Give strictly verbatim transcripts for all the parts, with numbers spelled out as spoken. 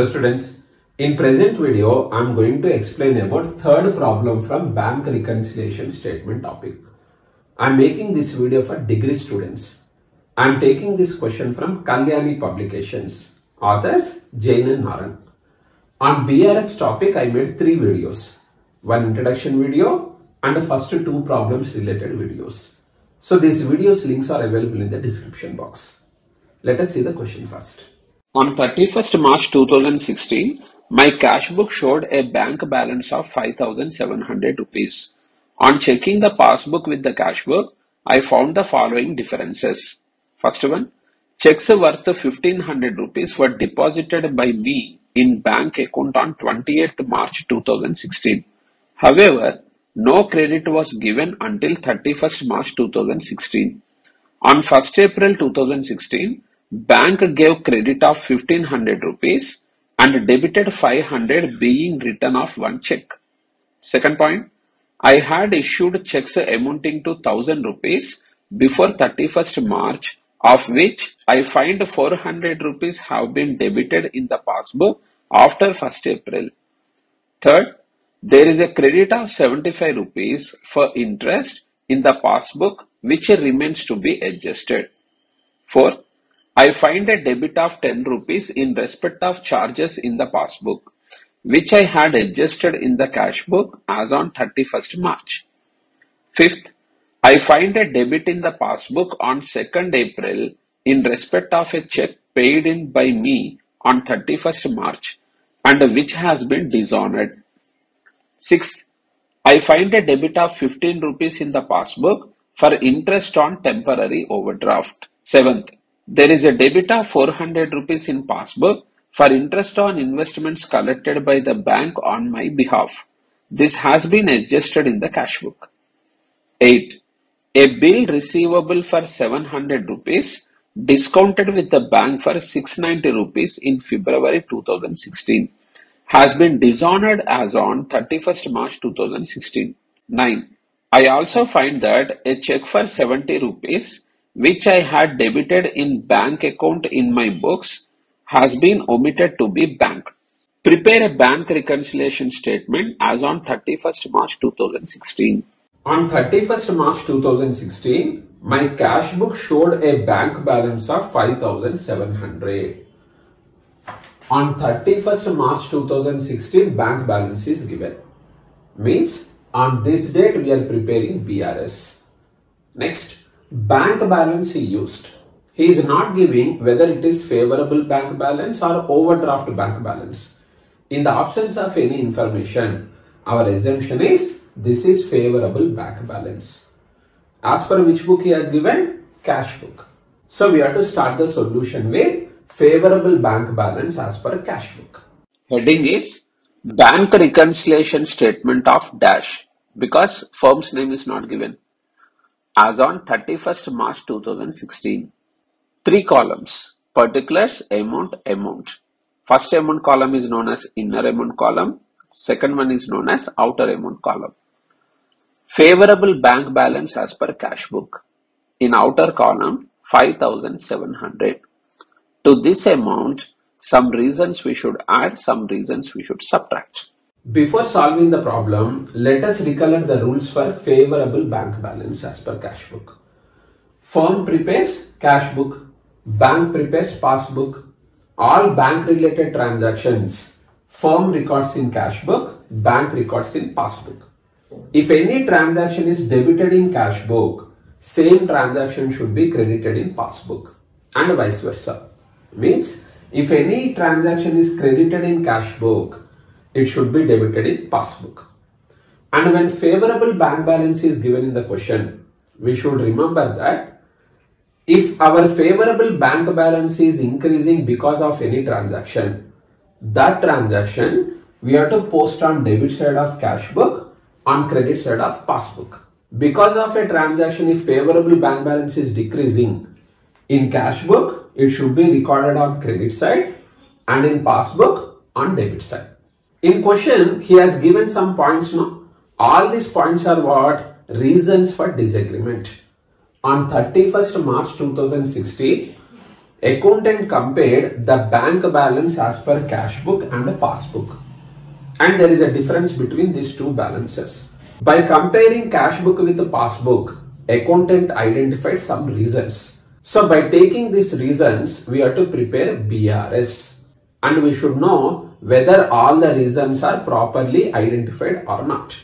Hello students, in present video I am going to explain about third problem from bank reconciliation statement topic. I am making this video for degree students. I am taking this question from Kalyani Publications, authors Jain and Naran. On B R S topic I made three videos, one introduction video and the first two problems related videos. So these videos links are available in the description box. Let us see the question first. On thirty-first March two thousand sixteen, my cash book showed a bank balance of five thousand seven hundred rupees. On checking the passbook with the cash book, I found the following differences. First one, checks worth fifteen hundred rupees were deposited by me in bank account on twenty-eighth March two thousand sixteen. However, no credit was given until thirty-first March two thousand sixteen. On first April two thousand sixteen, bank gave credit of fifteen hundred rupees and debited five hundred being written off one check. Second point, I had issued checks amounting to one thousand rupees before thirty-first March, of which I find four hundred rupees have been debited in the passbook after first April. Third, there is a credit of seventy-five rupees for interest in the passbook which remains to be adjusted. Fourth, I find a debit of ten rupees in respect of charges in the passbook, which I had adjusted in the cash book as on thirty-first March. Fifth, I find a debit in the passbook on second April in respect of a check paid in by me on thirty-first March and which has been dishonored. Sixth, I find a debit of fifteen rupees in the passbook for interest on temporary overdraft. Seventh, there is a debit of four hundred rupees in passbook for interest on investments collected by the bank on my behalf. This has been adjusted in the cash book. Eight. A bill receivable for seven hundred rupees discounted with the bank for six hundred ninety rupees in February two thousand sixteen has been dishonored as on thirty-first March two thousand sixteen. Nine. I also find that a check for seventy rupees which I had debited in bank account in my books has been omitted to be banked. Prepare a bank reconciliation statement as on thirty-first March two thousand sixteen. On thirty-first March two thousand sixteen, my cash book showed a bank balance of five thousand seven hundred. On thirty-first March two thousand sixteen, bank balance is given. Means on this date we are preparing B R S. Next, bank balance he used. He is not giving whether it is favorable bank balance or overdraft bank balance. In the absence of any information, our assumption is this is favorable bank balance. As per which book he has given? Cash book. So we have to start the solution with favorable bank balance as per cash book. Heading is bank reconciliation statement of dash, because firm's name is not given, as on thirty-first March two thousand sixteen. Three columns, particulars, amount, amount. First amount column is known as inner amount column. Second one is known as outer amount column. Favorable bank balance as per cash book. In outer column, five thousand seven hundred. To this amount, some reasons we should add, some reasons we should subtract. Before solving the problem, let us recollect the rules for favorable bank balance as per cash book. Firm prepares cash book, bank prepares passbook. All bank related transactions, firm records in cash book, bank records in passbook. If any transaction is debited in cash book, same transaction should be credited in passbook and vice versa. Means if any transaction is credited in cash book, it should be debited in passbook. And when favorable bank balance is given in the question, we should remember that if our favorable bank balance is increasing because of any transaction, that transaction we have to post on debit side of cash book, on credit side of passbook. Because of a transaction, if favorable bank balance is decreasing in cash book, it should be recorded on credit side and in passbook on debit side. In question, he has given some points. No, all these points are what? Reasons for disagreement. On thirty-first March two thousand sixteen, Accountant compared the bank balance as per cash book and the passbook, and there is a difference between these two balances. By comparing cash book with the passbook, accountant identified some reasons. So by taking these reasons, we have to prepare B R S, and we should know whether all the reasons are properly identified or not.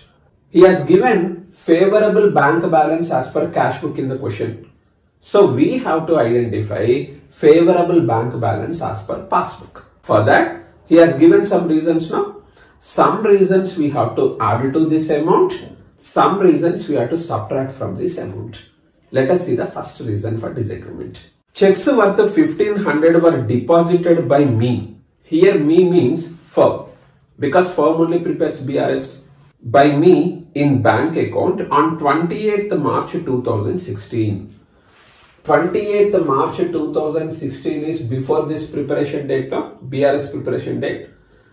He has given favorable bank balance as per cash book in the question. So we have to identify favorable bank balance as per passbook. For that, he has given some reasons now. Some reasons we have to add to this amount. Some reasons we have to subtract from this amount. Let us see the first reason for disagreement. Checks worth fifteen hundred were deposited by me. Here me means firm, because firm only prepares B R S. By me in bank account on twenty-eighth March two thousand sixteen. twenty-eighth March two thousand sixteen is before this preparation date, no? B R S preparation date.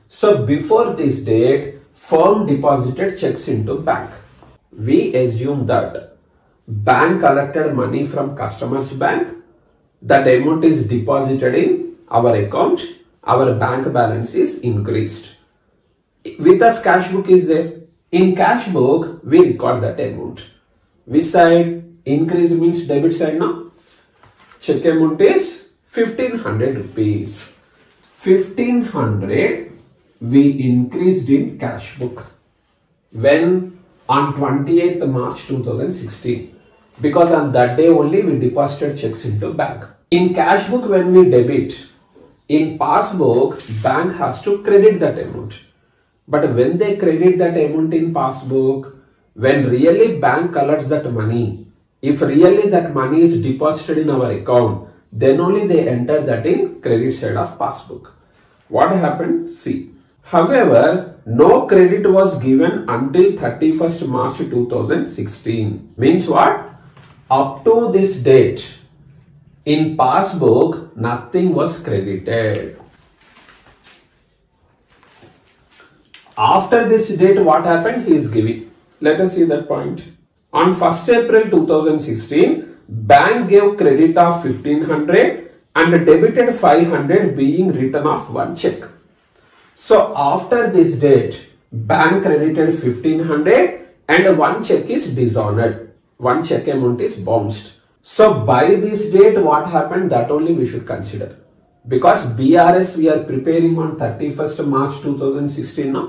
So before this date, firm deposited checks into bank. We assume that bank collected money from customer's bank. That amount is deposited in our account. Our bank balance is increased. With us, cash book is there. In cash book, we record that amount. Which side? Increase means debit side, no? Check amount is fifteen hundred rupees. fifteen hundred we increased in cash book. When? On twenty-eighth March two thousand sixteen. Because on that day only we deposited checks into bank. In cash book when we debit, in passbook bank has to credit that amount. But when they credit that amount in passbook, when really bank collects that money, if really that money is deposited in our account, then only they enter that in credit side of passbook. What happened? See. However, no credit was given until thirty-first March two thousand sixteen. Means what? Up to this date, in passbook, nothing was credited. After this date, what happened? He is giving. Let us see that point. On first April two thousand sixteen, bank gave credit of fifteen hundred and debited five hundred being written off one check. So after this date, bank credited fifteen hundred and one check is dishonored. One check amount is bounced. So by this date, what happened? That only we should consider. Because B R S we are preparing on thirty-first March two thousand sixteen now.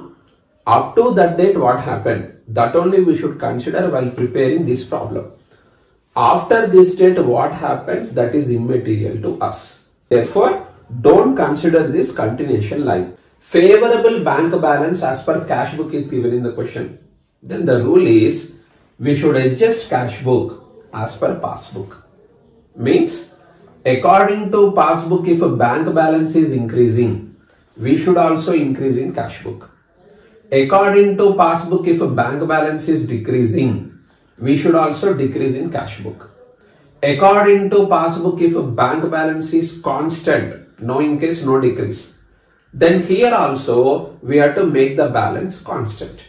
Up to that date, what happened? That only we should consider while preparing this problem. After this date, what happens? That is immaterial to us. Therefore, don't consider this continuation line. Favorable bank balance as per cash book is given in the question. Then the rule is, we should adjust cash book as per passbook. Means, according to passbook, if a bank balance is increasing, we should also increase in cash book. According to passbook, if a bank balance is decreasing, we should also decrease in cash book. According to passbook, if a bank balance is constant, no increase, no decrease, then here also we have to make the balance constant.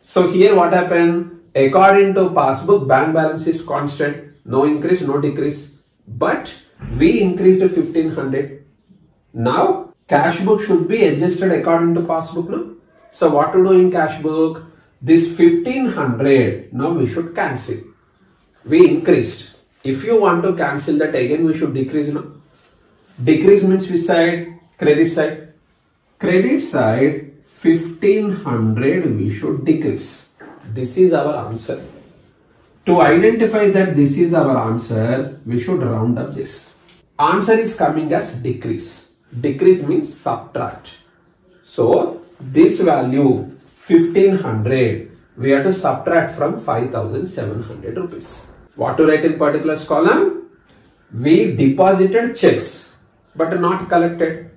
So here what happened? According to passbook, bank balance is constant, no increase, no decrease, but we increased to fifteen hundred. Now cash book should be adjusted according to passbook, no? So what to do in cash book? This fifteen hundred, now we should cancel. We increased. If you want to cancel that again, we should decrease now. Decrease means which side? Credit side. Credit side, fifteen hundred we should decrease. This is our answer. To identify that this is our answer, we should round up this. Answer is coming as decrease. Decrease means subtract. So this value fifteen hundred we have to subtract from five thousand seven hundred rupees. What to write in particulars column? We deposited checks but not collected.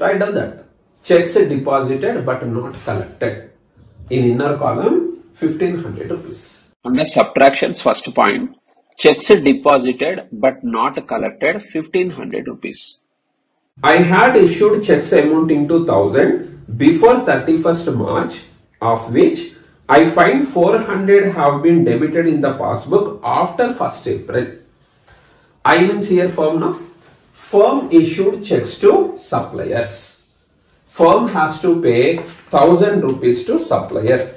Write down that. Checks deposited but not collected. In inner column fifteen hundred rupees. On the subtractions first point, checks deposited but not collected fifteen hundred rupees. I had issued checks amounting to one thousand before thirty-first March, of which I find four hundred have been debited in the passbook after first April. I means here firm now. firm issued checks to suppliers. Firm has to pay thousand rupees to supplier.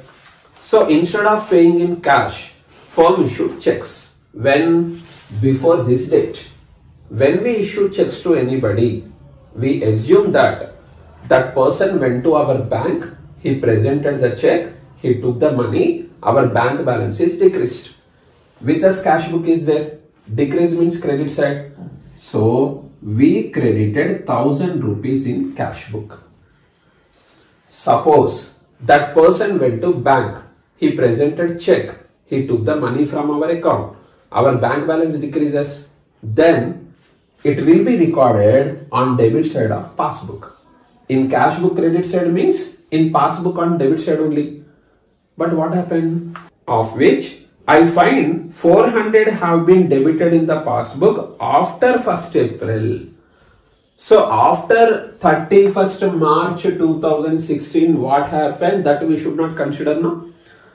So instead of paying in cash, firm issued checks. When? Before this date. When we issue checks to anybody, we assume that that person went to our bank, he presented the check, he took the money, our bank balance is decreased. With us, cash book is there. Decrease means credit side. So we credited thousand rupees in cash book. Suppose that person went to bank, he presented check, he took the money from our account, our bank balance decreases, then it will be recorded on debit side of passbook. In cash book credit side means in passbook on debit side only. But what happened? Of which I find four hundred have been debited in the passbook after first April. So after thirty-first March two thousand sixteen, what happened? That we should not consider now.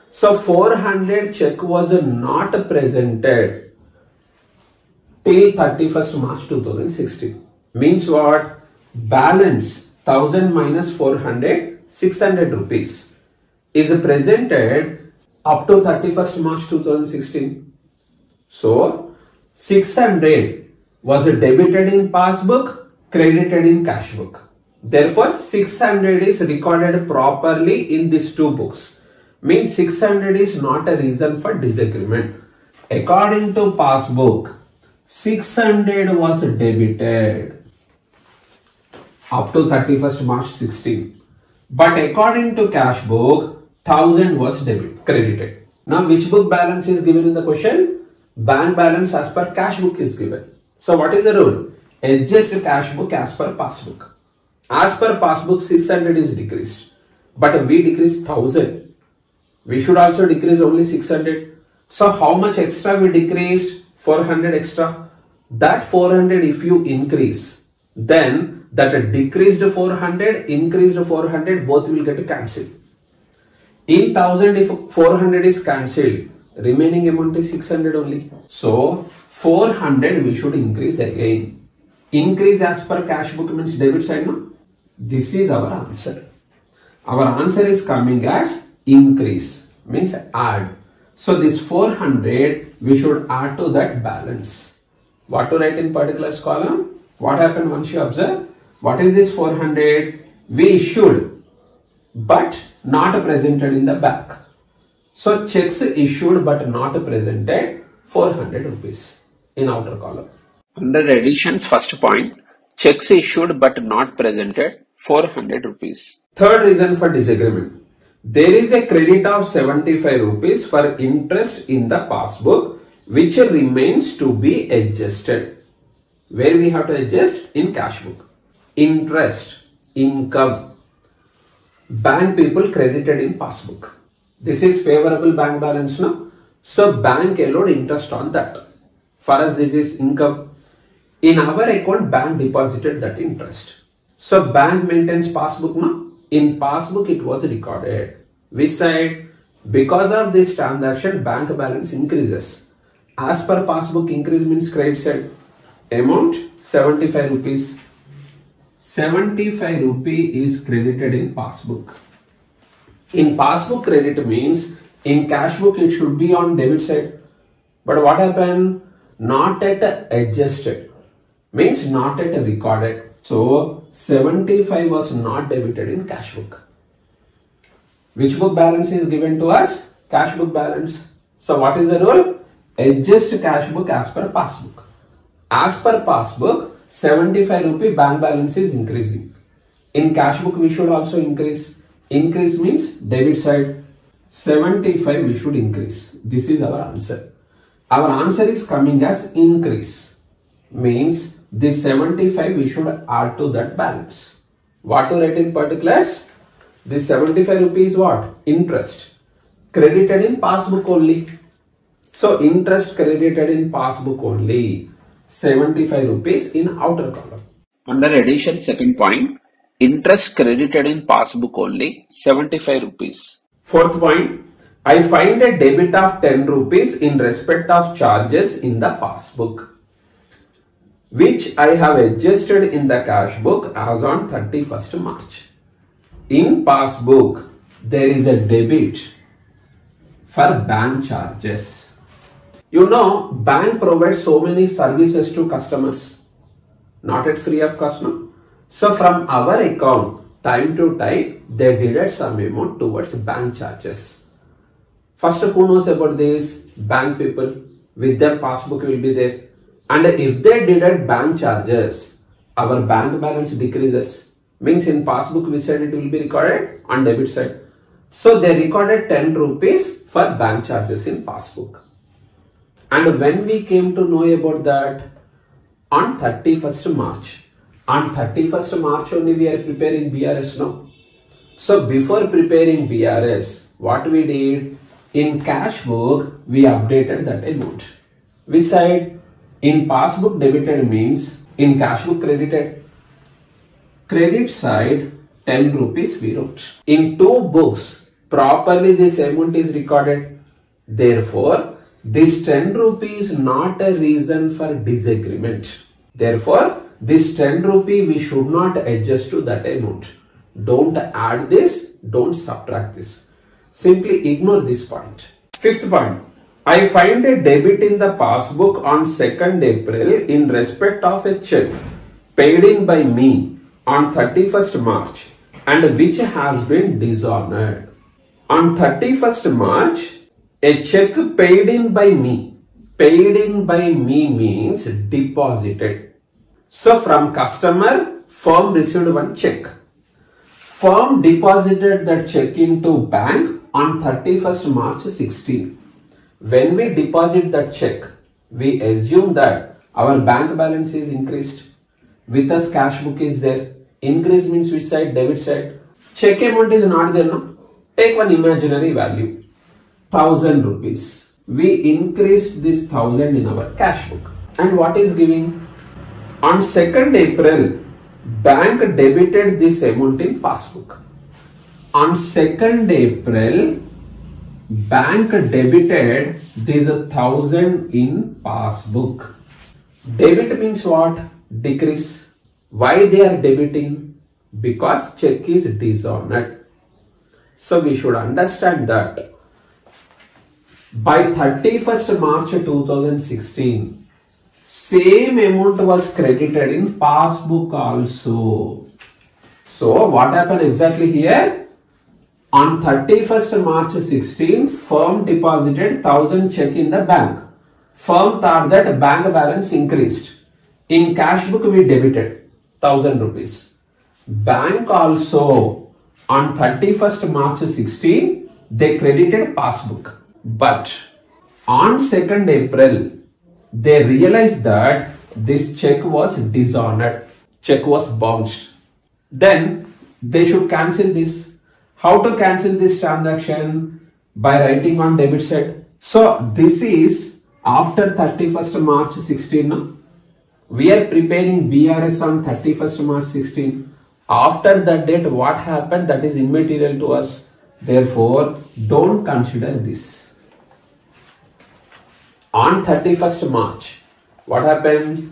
So four hundred check was not presented till thirty-first March two thousand sixteen. Means what? Balance thousand minus four hundred, six hundred rupees is presented up to thirty-first March two thousand sixteen. So six hundred was debited in passbook, credited in cash book. Therefore six hundred is recorded properly in these two books. Means six hundred is not a reason for disagreement. According to passbook, six hundred was debited up to thirty-first March sixteen. But according to cash book, thousand was debit credited. Now which book balance is given in the question? Bank balance as per cash book is given. So what is the rule? Adjust cash book as per passbook. As per passbook, six hundred is decreased. But we decrease thousand. We should also decrease only six hundred. So how much extra we decreased? four hundred extra. That four hundred if you increase, then that decreased four hundred, increased four hundred, both will get cancelled. In thousand, if four hundred is cancelled, remaining amount is six hundred only. So four hundred we should increase again. Increase as per cash book means debit side, no? This is our answer. Our answer is coming as increase, means add. So this four hundred we should add to that balance. What to write in particulars column? What happened once you observe? What is this four hundred? We issued, but not presented in the bank. So checks issued but not presented, four hundred rupees in outer column. Under additions, first point, checks issued but not presented, four hundred rupees. Third reason for disagreement. There is a credit of seventy-five rupees for interest in the passbook which remains to be adjusted. Where we have to adjust? In cash book. Interest, income. Bank people credited in passbook. This is favorable bank balance now. So bank allowed interest on that. For us this is income. In our account bank deposited that interest. So bank maintains passbook now. In passbook it was recorded. We said because of this transaction bank balance increases. As per passbook increase means credit side. Amount seventy-five rupees. seventy-five rupee is credited in passbook. In passbook credit means in cash book it should be on debit side. But what happened? Not at adjusted. Means not at recorded. So seventy-five was not debited in cash book. Which book balance is given to us? Cash book balance. So what is the rule? Adjust cash book as per passbook. As per passbook, seventy-five rupee bank balance is increasing. In cash book we should also increase. Increase means debit side. seventy-five we should increase. This is our answer. Our answer is coming as increase. Means this seventy-five we should add to that balance. What to write in particulars? This seventy-five rupee is what? Interest. Credited in passbook only. So interest credited in passbook only. seventy-five rupees in outer column. Under addition, second point, interest credited in passbook only, seventy-five rupees. Fourth point, I find a debit of ten rupees in respect of charges in the passbook. which I have adjusted in the cash book as on thirty-first March. In passbook, there is a debit for bank charges. You know, bank provides so many services to customers, not at free of cost. No? So from our account, time to time, they deduct some amount towards bank charges. First, who knows about this? Bank people with their passbook will be there. And if they deduct bank charges, our bank balance decreases. Means in passbook we said it will be recorded on debit side. So they recorded ten rupees for bank charges in passbook. And when we came to know about that? On thirty-first March. On thirty-first March only we are preparing B R S now. So before preparing B R S, what we did? In cash book, we updated that amount. We said in passbook debited means in cash book credited. Credit side ten rupees we wrote. In two books properly this amount is recorded. Therefore this ten rupee is not a reason for disagreement. Therefore this ten rupee we should not adjust to that amount. Don't add this, don't subtract this. Simply ignore this point. Fifth point. I find a debit in the passbook on second April in respect of a check paid in by me on thirty-first March and which has been dishonored. On thirty-first March, a check paid in by me. Paid in by me means deposited. So from customer, firm received one check. Firm deposited that check into bank on thirty-first March sixteen. When we deposit that check, we assume that our bank balance is increased. With us cash book is there. Increase means which side? Debit side. Check amount is not there, no? Take one imaginary value. thousand rupees. We increased this thousand in our cash book. And what is giving? On second April, bank debited this amount in passbook. On second April, bank debited this thousand in passbook. Debit means what? Decrease. Why they are debiting? Because check is dishonored. So we should understand that by thirty-first March two thousand sixteen, same amount was credited in passbook also. So what happened exactly here? On thirty-first March sixteen, firm deposited one thousand check in the bank. Firm thought that bank balance increased. In cash book, we debited one thousand rupees. Bank also, on thirty-first March sixteen, they credited passbook. But on second April, they realized that this check was dishonored. Check was bounced. Then they should cancel this. How to cancel this transaction? By writing on debit side. So this is after thirty-first March sixteen. No? We are preparing B R S on thirty-first March sixteen. After that date, what happened? That is immaterial to us. Therefore, don't consider this. On thirty-first March, what happened?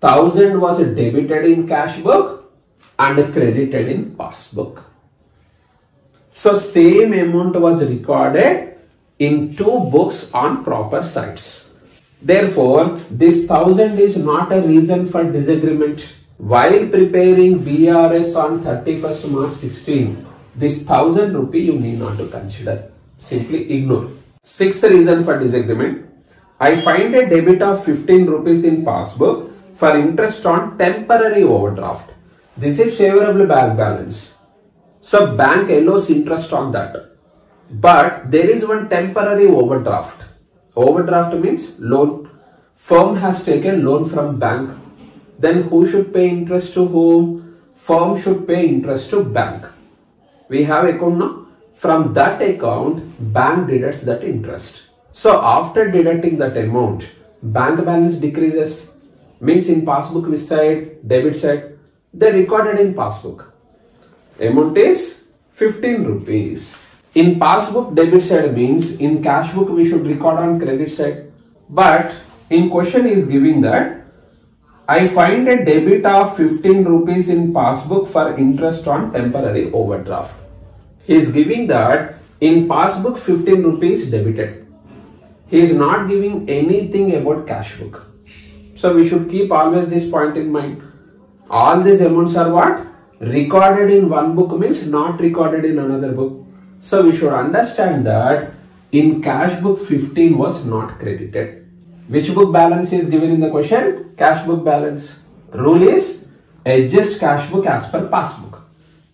Thousand was debited in cash book and credited in passbook. So same amount was recorded in two books on proper sites. Therefore, this thousand is not a reason for disagreement. While preparing B R S on thirty-first March sixteen, this thousand rupee you need not to consider. Simply ignore. Sixth reason for disagreement. I find a debit of fifteen rupees in passbook for interest on temporary overdraft. This is favorable bank balance. So bank allows interest on that. But there is one temporary overdraft. Overdraft means loan. Firm has taken loan from bank. Then who should pay interest to whom? Firm should pay interest to bank. We have account now. From that account, bank deducts that interest. So after deducting that amount, bank balance decreases. Means in passbook we said, debit side, they recorded in passbook. Amount is fifteen rupees. In passbook debit side means in cash book we should record on credit side. But in question is giving that I find a debit of fifteen rupees in passbook for interest on temporary overdraft. He is giving that in passbook fifteen rupees debited. He is not giving anything about cash book. So we should keep always this point in mind. All these amounts are what? Recorded in one book means not recorded in another book. So we should understand that in cash book fifteen was not credited. Which book balance is given in the question? Cash book balance. Rule is adjust cash book as per passbook.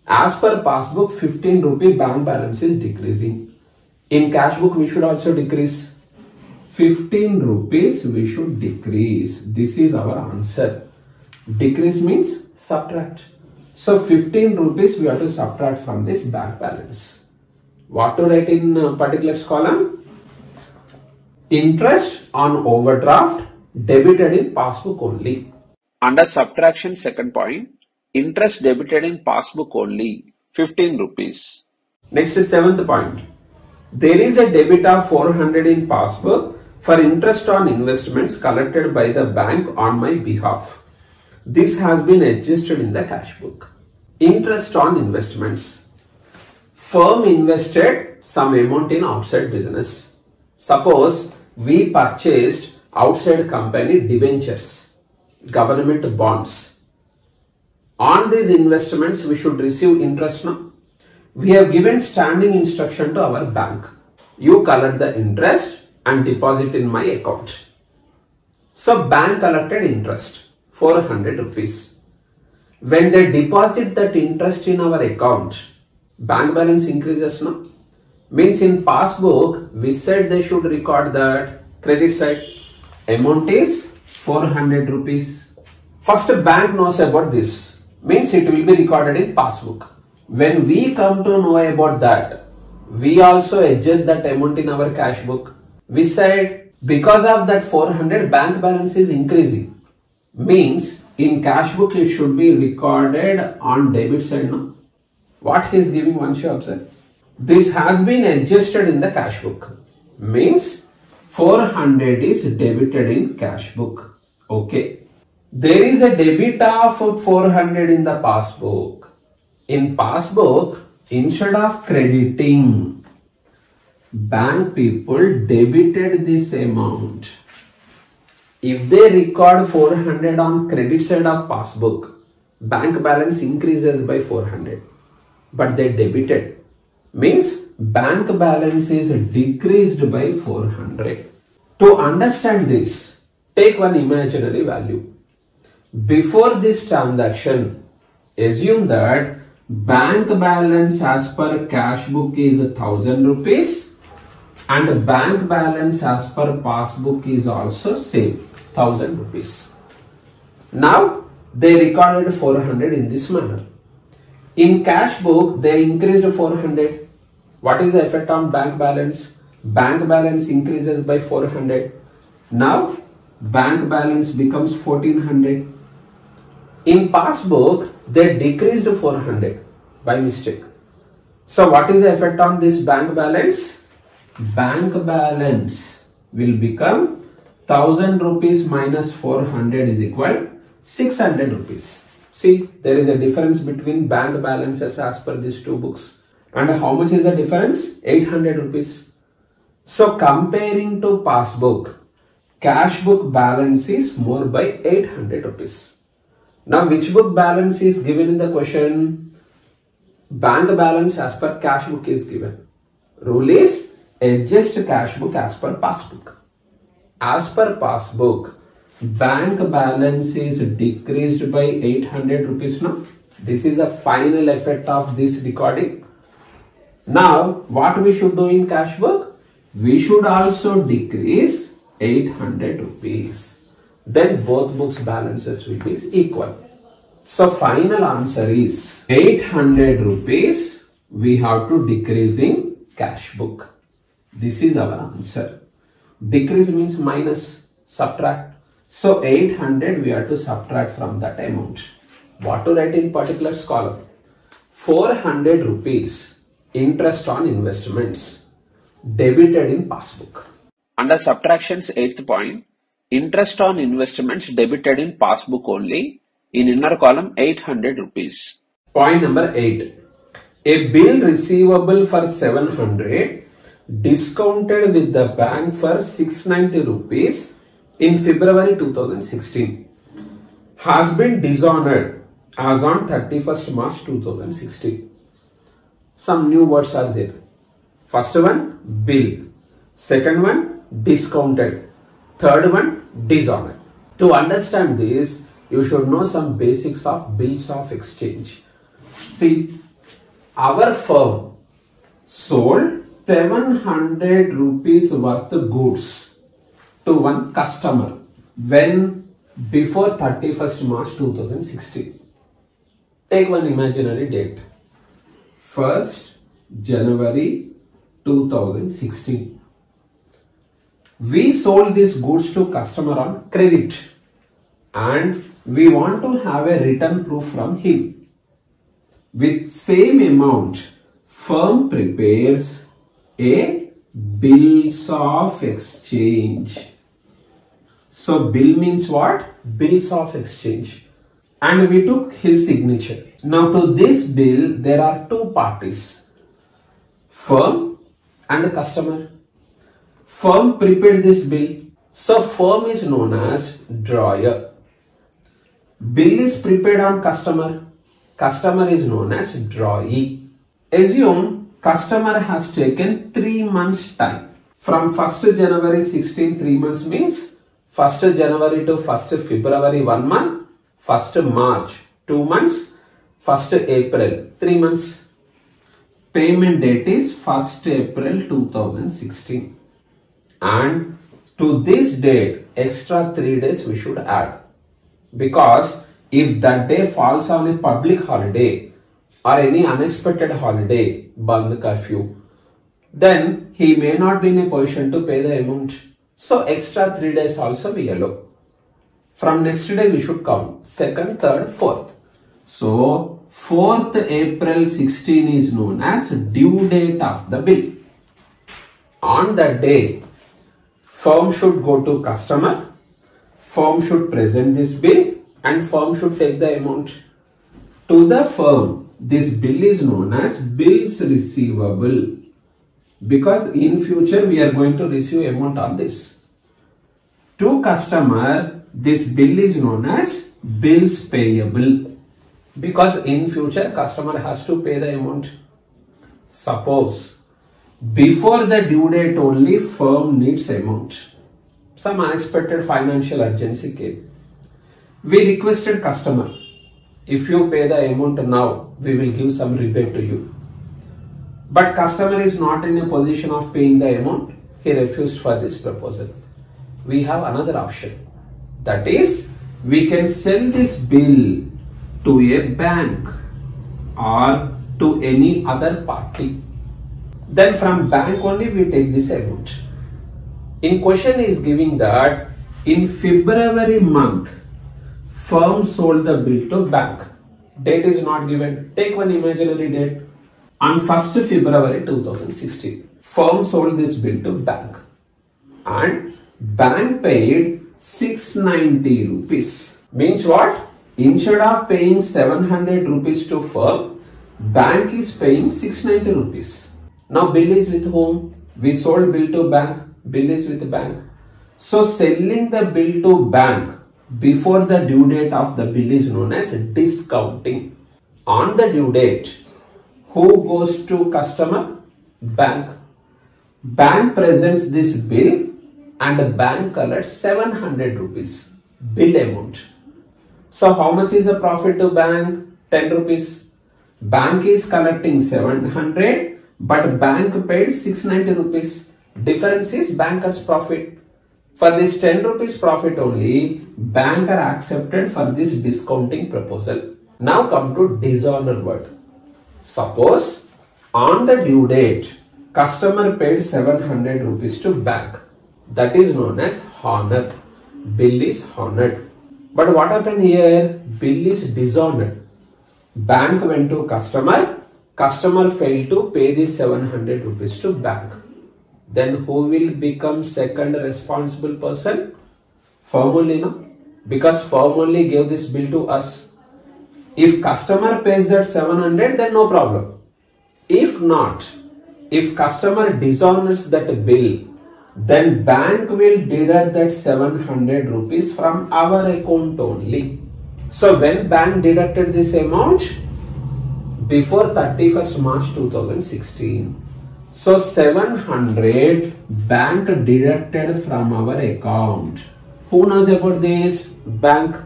As per passbook, fifteen rupee bank balance is decreasing. In cash book, we should also decrease. fifteen rupees we should decrease. This is our answer. Decrease means subtract. So fifteen rupees we have to subtract from this bank balance. What to write in particulars column? Interest on overdraft debited in passbook only. Under subtraction, second point, interest debited in passbook only, fifteen rupees. Next is seventh point. There is a debit of four hundred in passbook for interest on investments collected by the bank on my behalf. This has been adjusted in the cash book. Interest on investments. Firm invested some amount in outside business. Suppose we purchased outside company debentures, government bonds. On these investments, we should receive interest now. We have given standing instruction to our bank. You collect the interest and deposit in my account. So bank collected interest, four hundred rupees. When they deposit that interest in our account, bank balance increases now. Means in passbook, we said they should record that credit side. Amount is four hundred rupees. First, bank knows about this. Means it will be recorded in passbook. When we come to know about that, we also adjust that amount in our cash book. We said because of that four hundred bank balance is increasing. Means in cash book it should be recorded on debit side now. What he is giving once you observe. This has been adjusted in the cash book. Means four hundred is debited in cash book. Okay. There is a debit of four hundred in the passbook. In passbook, instead of crediting, bank people debited this amount. If they record four hundred on credit side of passbook, bank balance increases by four hundred. But they debited. Means bank balance is decreased by four hundred. To understand this, take one imaginary value. Before this transaction, assume that bank balance as per cash book is one thousand rupees and bank balance as per passbook is also same, one thousand rupees. Now they recorded four hundred in this manner. In cash book they increased four hundred. What is the effect on bank balance? Bank balance increases by four hundred. Now bank balance becomes fourteen hundred. In passbook, they decreased four hundred by mistake. So what is the effect on this bank balance? Bank balance will become one thousand rupees minus four hundred is equal six hundred rupees. See, there is a difference between bank balances as per these two books. And how much is the difference? eight hundred rupees. So comparing to passbook, cash book balance is more by eight hundred rupees. Now, which book balance is given in the question? Bank balance as per cash book is given. Rule is adjust cash book as per passbook. As per passbook, bank balance is decreased by eight hundred rupees now. This is the final effect of this recording. Now, what we should do in cash book? We should also decrease eight hundred rupees. Then both books balances will be equal. So final answer is eight hundred rupees we have to decrease in cash book. This is our answer. Decrease means minus, subtract. So eight hundred we have to subtract from that amount. What to write in particulars column? four hundred rupees interest on investments debited in passbook. Under subtractions, eighth point. Interest on investments debited in passbook only. In inner column, eight hundred rupees. Point number eight. A bill receivable for seven hundred discounted with the bank for six hundred ninety rupees in February two thousand sixteen has been dishonored as on thirty-first March two thousand sixteen. Some new words are there. First one, bill. Second one, discounted. Third one, dishonored. To understand this, you should know some basics of bills of exchange. See, our firm sold seven hundred rupees worth of goods to one customer when before thirty-first March two thousand sixteen. Take one imaginary date. first January two thousand sixteen. We sold these goods to customer on credit and we want to have a written proof from him. With same amount, firm prepares a bills of exchange. So bill means what? Bills of exchange. And we took his signature. Now to this bill, there are two parties, firm and the customer. Firm prepared this bill. So firm is known as drawer. Bill is prepared on customer. Customer is known as drawee. Assume customer has taken three months time. From first January sixteen, three months means first January to first February one month, first March two months, first April three months. Payment date is first April two thousand sixteen. And to this date, extra three days we should add. Because if that day falls on a public holiday or any unexpected holiday, bandh curfew, then he may not be in a position to pay the amount. So extra three days also we allow. From next day we should count second, third, fourth. So fourth April sixteen is known as due date of the bill. On that day, firm should go to customer. Firm should present this bill and firm should take the amount. To the firm, this bill is known as bills receivable because in future we are going to receive amount on this. To customer, this bill is known as bills payable because in future customer has to pay the amount. Suppose before the due date only firm needs amount. Some unexpected financial urgency came. We requested customer, if you pay the amount now, we will give some rebate to you. But customer is not in a position of paying the amount. He refused for this proposal. We have another option. That is, we can sell this bill to a bank or to any other party. Then from bank only we take this amount. In question is giving that in February month, firm sold the bill to bank. Date is not given. Take one imaginary date. On first February two thousand sixteen, firm sold this bill to bank and bank paid six hundred ninety rupees. Means what? Instead of paying seven hundred rupees to firm, bank is paying six hundred ninety rupees. Now bill is with whom? We sold bill to bank. Bill is with the bank. So selling the bill to bank before the due date of the bill is known as discounting. On the due date, who goes to customer? Bank. Bank presents this bill and the bank collects seven hundred rupees bill amount. So how much is the profit to bank? ten rupees. Bank is collecting seven hundred but bank paid six hundred ninety rupees. Difference is banker's profit. For this ten rupees profit only, banker accepted for this discounting proposal. Now come to dishonor word. Suppose on the due date, customer paid seven hundred rupees to bank. That is known as honor. Bill is honored. But what happened here? Bill is dishonored. Bank went to customer. Customer failed to pay this seven hundred rupees to bank. Then who will become second responsible person? formally, no? Because formally gave this bill to us. If customer pays that seven hundred, then no problem. If not, if customer dishonors that bill, then bank will deduct that seven hundred rupees from our account only. So when bank deducted this amount? Before thirty-first March two thousand sixteen. So seven hundred bank deducted from our account. Who knows about this? Bank.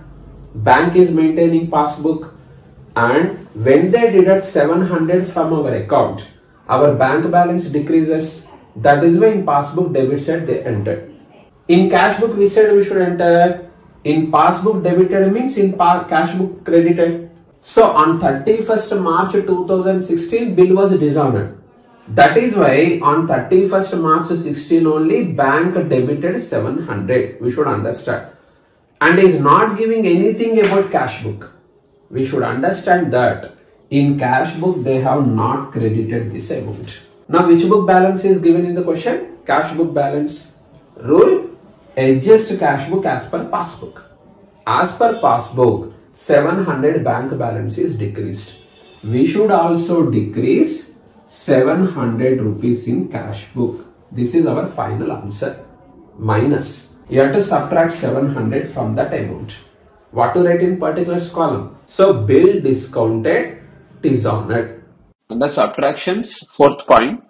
Bank is maintaining passbook, and when they deduct seven hundred from our account, our bank balance decreases. That is why in passbook debit side they enter. In cash book we said we should enter. In passbook debited means in cash book credited. So on thirty-first March two thousand sixteen bill was dishonored. That is why on thirty-first March sixteen only bank debited seven hundred. We should understand. And is not giving anything about cash book. We should understand that in cash book they have not credited this amount. Now which book balance is given in the question? Cash book balance. Rule: adjust cash book as per passbook. As per passbook, seven hundred bank balance is decreased. We should also decrease seven hundred rupees in cash book. This is our final answer. Minus. You have to subtract seven hundred from that amount. What to write in particulars column? So bill discounted, dishonored. Under subtractions, fourth point,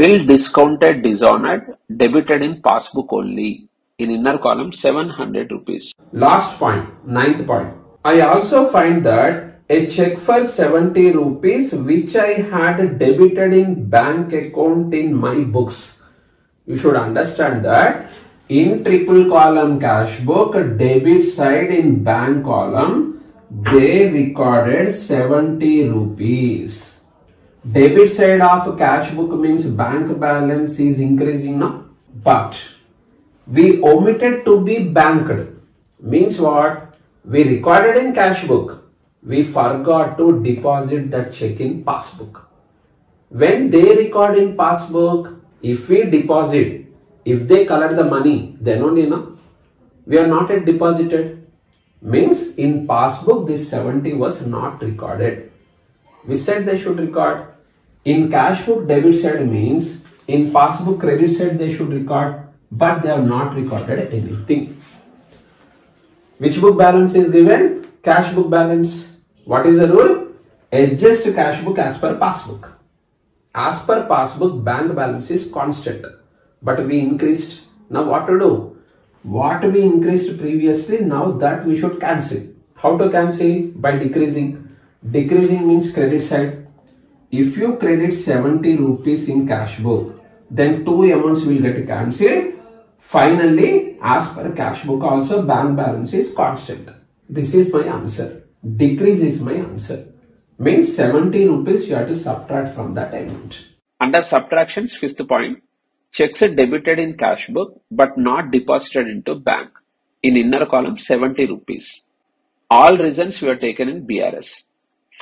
bill discounted, dishonored, debited in passbook only. In inner column, seven hundred rupees. Last point, ninth point. I also find that a check for seventy rupees which I had debited in bank account in my books. You should understand that in triple column cash book, debit side in bank column, they recorded seventy rupees. Debit side of cash book means bank balance is increasing now, but we omitted to be banked. Means what? We recorded in cash book. We forgot to deposit that check in passbook. When they record in passbook, if we deposit, if they collect the money, then only, no, we are not yet deposited. Means in passbook this seventy was not recorded. We said they should record. In cash book debit side means in passbook credit side they should record, but they have not recorded anything. Which book balance is given? Cash book balance. What is the rule? Adjust cash book as per passbook. As per passbook, bank balance is constant, but we increased. Now what to do? What we increased previously, now that we should cancel. How to cancel? By decreasing. Decreasing means credit side. If you credit seventy rupees in cash book, then two amounts will get cancelled. Finally, as per cash book also, bank balance is constant. This is my answer. Decrease is my answer. Means seventy rupees you have to subtract from that amount. Under subtractions, fifth point, checks are debited in cash book but not deposited into bank. In inner column, seventy rupees. All reasons were taken in B R S.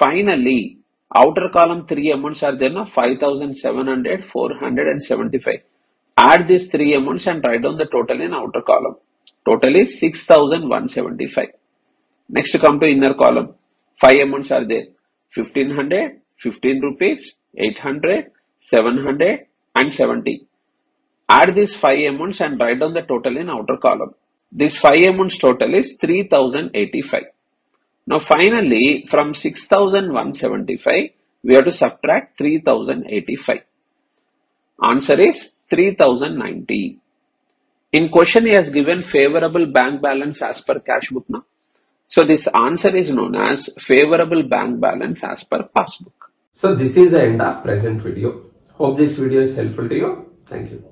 Finally, outer column three amounts are there now, five thousand seven hundred, four hundred and seventy-five. Add these three amounts and write down the total in outer column. Total is six thousand one hundred seventy-five. Next come to inner column. five amounts are there, fifteen hundred, fifteen rupees, eight hundred, seven hundred and seventy. Add these five amounts and write down the total in outer column. This five amounts total is three thousand eighty-five. Now finally, from six thousand one hundred seventy-five, we have to subtract three thousand eighty-five. Answer is three thousand ninety. In question, he has given favorable bank balance as per cash book. Now, so this answer is known as favorable bank balance as per passbook. So this is the end of present video. Hope this video is helpful to you. Thank you.